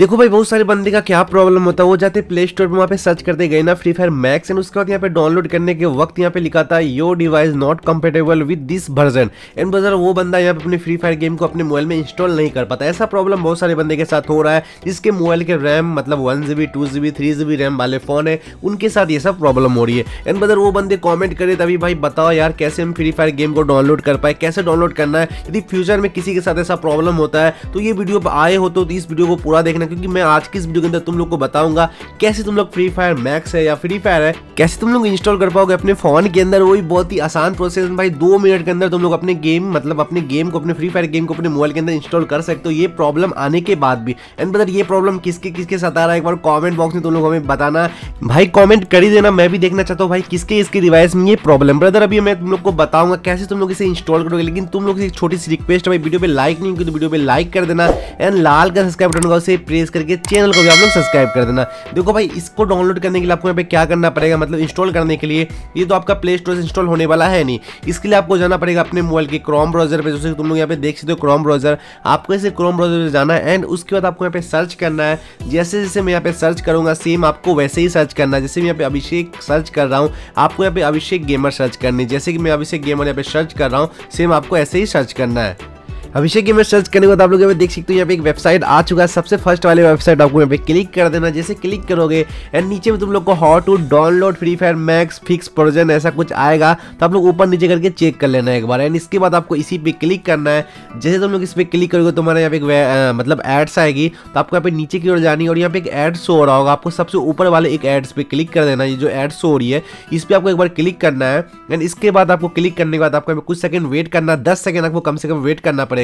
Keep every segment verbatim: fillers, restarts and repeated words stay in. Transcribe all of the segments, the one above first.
देखो भाई बहुत सारे बंदे का क्या प्रॉब्लम होता है, वो जाते प्ले स्टोर पर, वहाँ पे सर्च करते गए ना फ्री फायर मैक्स, एंड उसके बाद यहाँ पे डाउनलोड करने के वक्त यहाँ पे लिखा था your device not compatible with this version, and brother वो बंदा यहाँ पे अपने फ्री फायर गेम को अपने मोबाइल में इंस्टॉल नहीं कर पाता। ऐसा प्रॉब्लम बहुत सारे बंदे के साथ हो रहा है जिसके मोबाइल के रैम मतलब one G B two G B three G B RAM वाले फ़ोन है, उनके साथ ये सब प्रॉब्लम हो रही है। एंड ब्रदर वो बंदे कॉमेंट करे तभी भाई बताओ यार कैसे हम फ्री फायर गेम को डाउनलोड कर पाए, कैसे डाउनलोड करना है। यदि फ्यूचर में किसी के साथ ऐसा प्रॉब्लम होता है तो ये वीडियो आए हो तो इस वीडियो को पूरा देखना, क्योंकि मैं आज की इस वीडियो के अंदर तुम लोग को बताऊंगा कैसे तुम लोग फ्री फायर मैक्स है या फ्री फायर है कैसे तुम लोग इंस्टॉल कर पाओगे अपने फोन के अंदर। वही बहुत ही आसान प्रोसेस भाई, दो मिनट के अंदर तुम लोग अपने गेम मतलब अपने गेम को अपने फ्री फायर गेम को अपने मोबाइल के अंदर इंस्टॉल कर सकते हो, ये प्रॉब्लम आने के बाद भी। एंड ब्रदर ये प्रॉब्लम किसके किसके साथ आ रहा है एक बार कॉमेंट बॉक्स में तुम लोग हमें बताना भाई, कॉमेंट कर ही देना, मैं भी देखना चाहता हूँ भाई किसके इसके डिवाइस में ये प्रॉब्लम। ब्रदर अभी मैं तुम लोग को बताऊंगा कैसे तुम लोग इसे इंस्टॉल करोगे, लेकिन तुम लोग से एक छोटी सी रिक्वेस्ट है, वीडियो पे लाइक नहीं की तो वीडियो पे लाइक कर देना, एंड लाल का सब्सक्राइब बटन उसे प्रेस करके चैनल को भी आप लोग सब्सक्राइब कर देना। देखो भाई इसको डाउनलोड करने के लिए आपको यहाँ पे क्या करना पड़ेगा, मतलब इंस्टॉल करने के लिए ये तो आपका प्ले स्टोर से इंस्टॉल होने वाला है नहीं, इसके लिए आपको जाना पड़ेगा अपने मोबाइल के क्रोम ब्राउजर पे, जैसे तुम लोग यहाँ पे देख सकते हो क्रोम ब्राउजर, आपको इसे क्रोम ब्राउजर पे जाना है एंड उसके बाद आपको यहाँ पे सर्च करना है। जैसे जैसे मैं यहाँ पे सर्च करूँगा सेम आपको वैसे ही सर्च करना है, जैसे मैं यहाँ पे अभिषेक सर्च कर रहा हूँ आपको यहाँ पे अभिषेक गेमर सर्च करनी, जैसे कि मैं अभिषेक गेमर यहाँ पे सर्च कर रहा हूँ सेम आपको ऐसे ही सर्च करना है। अभिषेक गेमर सर्च करने के बाद आप लोग यहाँ पे देख सकते हो यहाँ पे एक वेबसाइट आ चुका है, सबसे फर्स्ट वाले वेबसाइट आपको यहाँ पे क्लिक कर देना। जैसे क्लिक करोगे एंड नीचे में तुम लोग को how to download free fire max fix version ऐसा कुछ आएगा, तो आप लोग ऊपर नीचे करके चेक कर लेना एक बार, एंड इसके बाद आपको इसी पे क्लिक करना है। जैसे तुम लोग इस पर क्लिक करोगे तुम्हारे यहाँ पे एक मतलब एड्स आएगी, तो आपको यहाँ पे नीचे की ओर जानी और यहाँ पे एक एड शो हो रहा होगा, आपको सबसे ऊपर वाले एक एड्स पे क्लिक कर देना, ये जो एड शो हो रही है इस पर आपको एक बार क्लिक करना है। एंड इसके बाद आपको क्लिक करने के बाद आपको कुछ सेकंड वेट करना, दस सेकंड आपको कम से कम वेट करना पड़ेगा,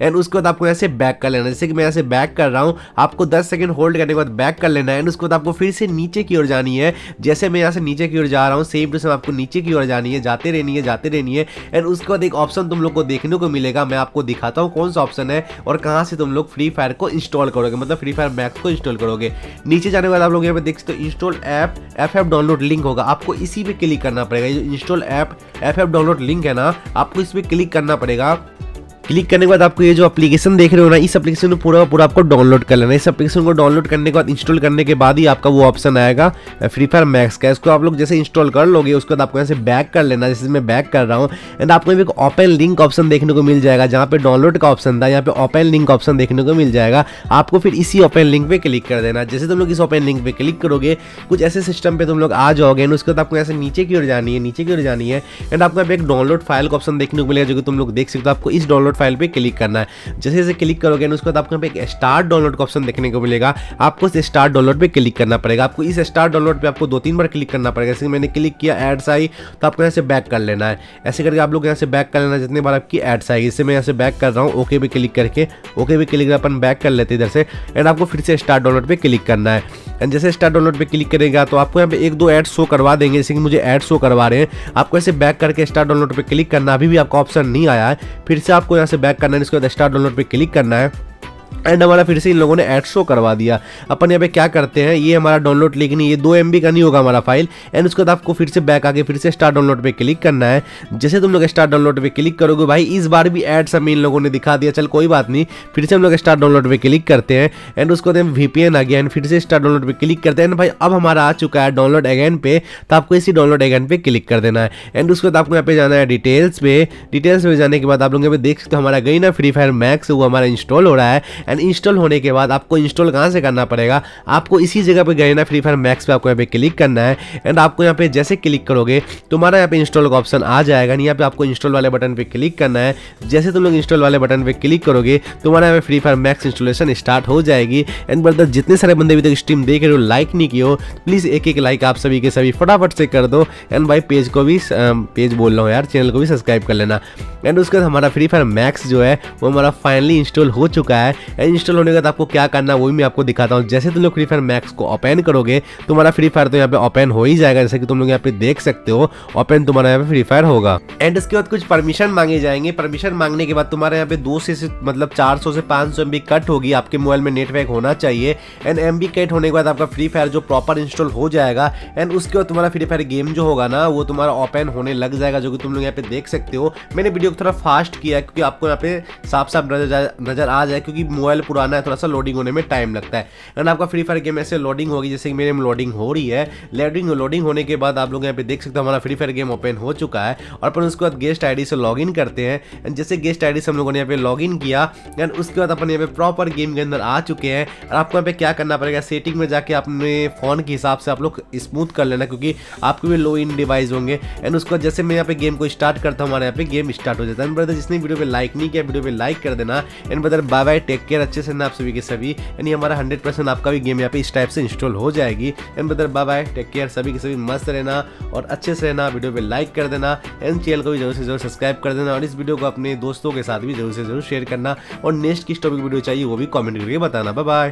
एंड उसके बाद आपको ऐसे बैक कर लेना, जैसे कि मैं ऐसे बैक कर रहा हूं, आपको दस सेकंड होल्ड करने के बाद बैक कर लेना है। एंड उसके बाद आपको फिर से नीचे की ओर जानी है, जैसे मैं यहां से नीचे की ओर जा रहा हूं सेम टू सेम आपको नीचे की ओर जानी है, जाते रहनी है जाते रहनी है। एंड उसके बाद एक ऑप्शन तुम लोग को देखने को मिलेगा, मैं आपको दिखाता हूं कौन सा ऑप्शन है और कहां से तुम लोग फ्री फायर को इंस्टॉल करोगे, मतलब फ्री फायर मैक्स को इंस्टॉल करोगे। नीचे जाने के बाद आप लोग यहाँ पे देख सकते हो install app F F download link होगा, आपको इसी पे क्लिक करना पड़ेगा, ये install app F F download link है ना, आपको इस पर क्लिक करना पड़ेगा। क्लिक करने के बाद आपको ये जो एप्लीकेशन देख रहे हो ना, इस एप्लीकेशन को पूरा पूरा आपको डाउनलोड कर लेना। इस एप्लीकेशन को डाउनलोड करने के बाद इंस्टॉल करने के बाद ही आपका वो ऑप्शन आएगा फ्री फायर मैक्स का, इसको आप लोग जैसे इंस्टॉल कर लोगे उसके बाद आपको यहाँ से बैक कर लेना, जैसे मैं बैक कर रहा हूँ एंड आपको एक ओपन लिंक ऑप्शन देखने को मिल जाएगा, जहाँ पे डाउनलोड का ऑप्शन था यहाँ पे ओपन लिंक ऑप्शन देखने को मिल जाएगा, आपको फिर इसी ओपन लिंक पे क्लिक कर देना। जैसे तुम लोग इस ओपन लिंक पे क्लिक करोगे कुछ ऐसे सिस्टम पे तुम लोग आ जाओगे, एंड उसके बाद आपको ऐसे नीचे की ओर जानी है नीचे की ओर जानी है एंड आपको यहाँ पे एक डाउनलोड फाइल का ऑप्शन देखने को मिलेगा, जो कि तुम लोग देख सकते हो, आपको इस डाउनलोड फाइल पे क्लिक करना है। जैसे जैसे क्लिक करोगे उसके बाद आपको एक स्टार्ट डाउनलोड का ऑप्शन देखने को मिलेगा, आपको इस स्टार्ट डाउनलोड पे क्लिक करना पड़ेगा, आपको इस स्टार्ट डाउनलोड पे आपको दो तीन बार क्लिक करना पड़ेगा। जैसे मैंने क्लिक किया एड्स आई तो आपको यहाँ से बैक कर लेना है, ऐसे करके आप लोग यहाँ से बैक कर लेना जितने बार आपकी एड्स आएगी। इससे मैं यहाँ से बैक कर रहा हूँ, ओके पे क्लिक करके ओके पे क्लिक अपन बैक कर लेते इधर से, एंड आपको फिर से स्टार्ट डाउनलोड पे क्लिक करना है। एंड जैसे स्टार्ट डाउनलोड पे क्लिक करेगा तो आपको यहाँ पे एक दो एड शो करवा देंगे, जैसे कि मुझे एड शो करवा रहे हैं, आपको ऐसे बैक करके स्टार्ट डाउनलोड पे क्लिक करना। अभी भी आपका ऑप्शन नहीं आया है, फिर से आपको यहाँ से बैक करना है, इसके बाद स्टार्ट डाउनलोड पे क्लिक करना है। एंड हमारा फिर से इन लोगों ने एड शो करवा दिया। अपन यहाँ पे क्या करते हैं, ये हमारा डाउनलोड लिंक नहीं, ये दो एम बी का नहीं होगा हमारा फाइल। एंड उसके बाद आपको फिर से बैक आके फिर से स्टार्ट डाउनलोड पे क्लिक करना है। जैसे तुम लोग स्टार्ट डाउनलोड पे क्लिक करोगे भाई इस बार भी एड्स हमें इन लोगों ने दिखा दिया, चल कोई बात नहीं, फिर से हम लोग स्टार्ट डाउनलोड पर क्लिक करते हैं। एंड उसके बाद वी पी एन आ गया, एंड फिर से स्टार्ट डाउनलोड पर क्लिक करते हैं। एंड भाई अब हमारा आ चुका है डाउनलोड अगेन पे, तो आपको इसी डाउनलोड अगेन पे क्लिक कर देना है। एंड उसके बाद आपको यहाँ पे जाना है डिटेल्स पे, डिटेल्स पे जाने के बाद आप लोग यहाँ पे देख सकते हो हमारा गई ना फ्री फायर मैक्स, वो हमारा इंस्टॉल हो रहा है। एंड इंस्टॉल होने के बाद आपको इंस्टॉल कहाँ से करना पड़ेगा, आपको इसी जगह पे गए ना फ्री फायर मैक्स पे आपको यहाँ पे क्लिक करना है। एंड आपको यहाँ पे जैसे क्लिक करोगे तुम्हारा यहाँ पे इंस्टॉल का ऑप्शन आ जाएगा, नहीं यहाँ पे आपको इंस्टॉल वाले बटन पे क्लिक करना है। जैसे तुम लोग इंस्टॉल वाले बटन पे क्लिक करोगे तुम्हारा यहाँ पे free fire max installation start हो जाएगी। एंड ब्रदर जितने सारे बंदे अभी तक स्ट्रीम देख रहे हो लाइक नहीं किए हो, प्लीज़ एक एक लाइक आप सभी के सभी फटाफट से कर दो। एंड भाई पेज को भी पेज बोल रहा हूँ यार, चैनल को भी सब्सक्राइब कर लेना। एंड उसके बाद हमारा फ्री फायर मैक्स जो है वो हमारा फाइनली इंस्टॉल हो चुका है। एंड इंस्टॉल होने के बाद आपको क्या करना है वही मैं आपको दिखाता हूँ। जैसे तुम लोग फ्री फायर मैक्स को ओपन करोगे तुम्हारा फ्री फायर तो यहाँ पे ओपन हो ही जाएगा, जैसे कि तुम लोग यहाँ पे देख सकते हो ओपन तुम्हारा यहाँ पे फ्री फायर होगा। एंड इसके बाद कुछ परमिशन मांगे जाएंगे, परमिशन मांगने के बाद तुम्हारा यहाँ पे दो से मतलब चार सौ से पाँच सौ एम बी कट होगी, आपके मोबाइल में नेटवर्क होना चाहिए। एंड एम बी कट होने के बाद आपका फ्री फायर जो प्रॉपर इंस्टॉल हो जाएगा। एंड उसके बाद तुम्हारा फ्री फायर गेम जो होगा ना वो तुम्हारा ओपन होने लग जाएगा, जो कि तुम लोग यहाँ पे देख सकते हो। मैंने वीडियो को थोड़ा फास्ट किया क्योंकि आपको यहाँ पे साफ साफ नजर आ जाए, क्योंकि मोबाइल मोबाइल पुराना है, थोड़ा सा लोडिंग होने में टाइम लगता है। अगर आपका फ्री फायर गेम ऐसे लोडिंग होगी, जैसे कि मेरे में लोडिंग हो रही है, लोडिंग लोडिंग होने के बाद आप लोग यहाँ पे देख सकते हो हमारा फ्री फायर गेम ओपन हो चुका है। और अपन उसके बाद गेस्ट आई डी से लॉग इन करते हैं। एंड जैसे गेस्ट आई डी से हम लोगों ने यहाँ पे लॉग इन किया, एंड उसके बाद अपन यहाँ पे प्रॉपर गेम के अंदर आ चुके हैं। और आपको यहाँ पे क्या करना पड़ेगा, सेटिंग में जाके अपने फ़ोन के हिसाब से आप लोग स्मूथ कर लेना, क्योंकि आपके भी लो इन डिवाइस होंगे। एंड उसके बाद जैसे मैं यहाँ पे गेम को स्टार्ट करता हूँ, हमारे यहाँ पे गेम स्टार्ट हो जाता है। ब्रदर जिसने वीडियो पे लाइक नहीं किया, वीडियो पे लाइक कर देना। And brother bye bye, take care, अच्छे से ना आप सभी के सभी। यानी हमारा हंड्रेड परसेंट आपका भी गेम यहाँ पे इस टाइप से इंस्टॉल हो जाएगी। And brother bye bye, take care, सभी के सभी मस्त रहना और अच्छे से रहना, वीडियो पे लाइक कर देना। एंड चैनल को भी जरूर से जरूर सब्सक्राइब कर देना, और इस वीडियो को अपने दोस्तों के साथ भी जरूर से जरूर शेयर करना। और नेक्स्ट किस टॉपिक वीडियो चाहिए वो भी कॉमेंट करके बताना। Bye bye.